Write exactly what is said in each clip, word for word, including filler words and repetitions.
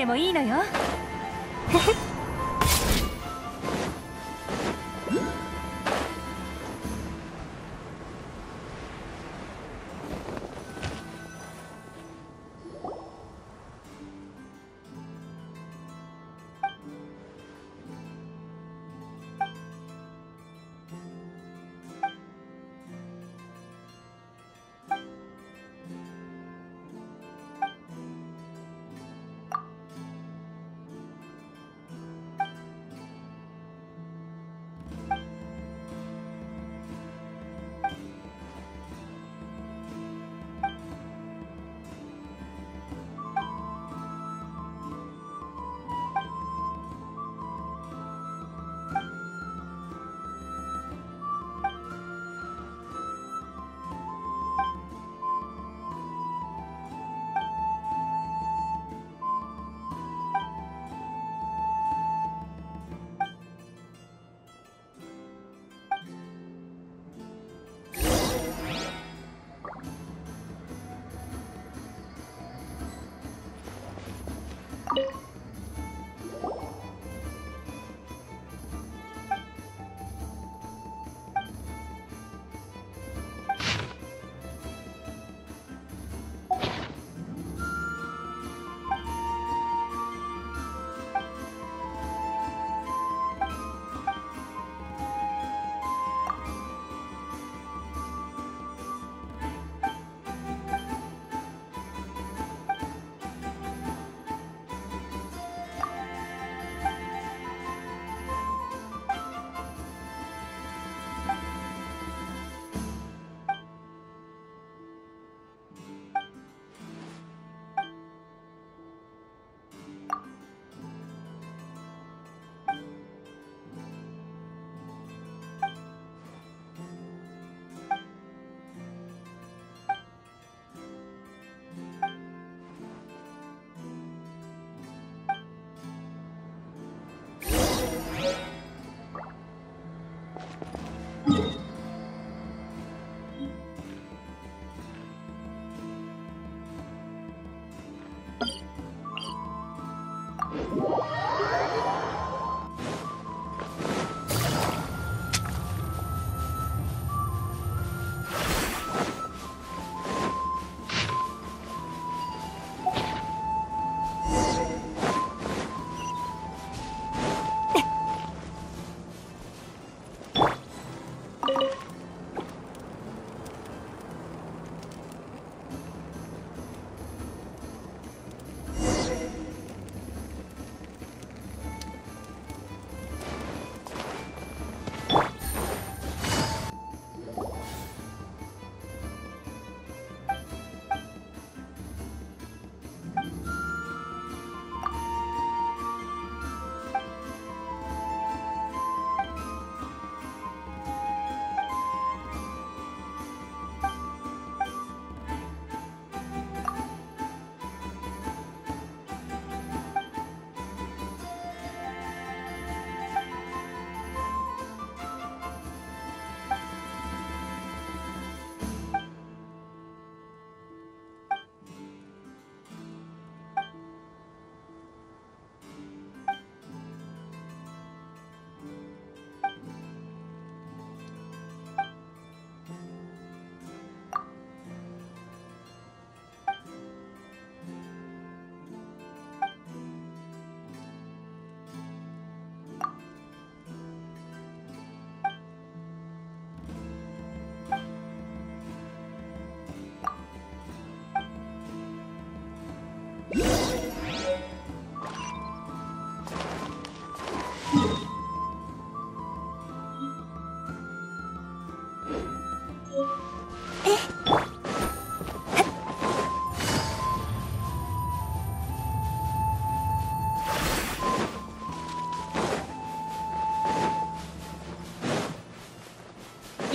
てもいいのよ。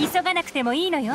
急がなくてもいいのよ。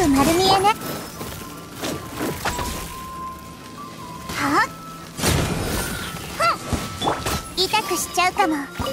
部丸見えね。はっ、痛くしちゃうかも。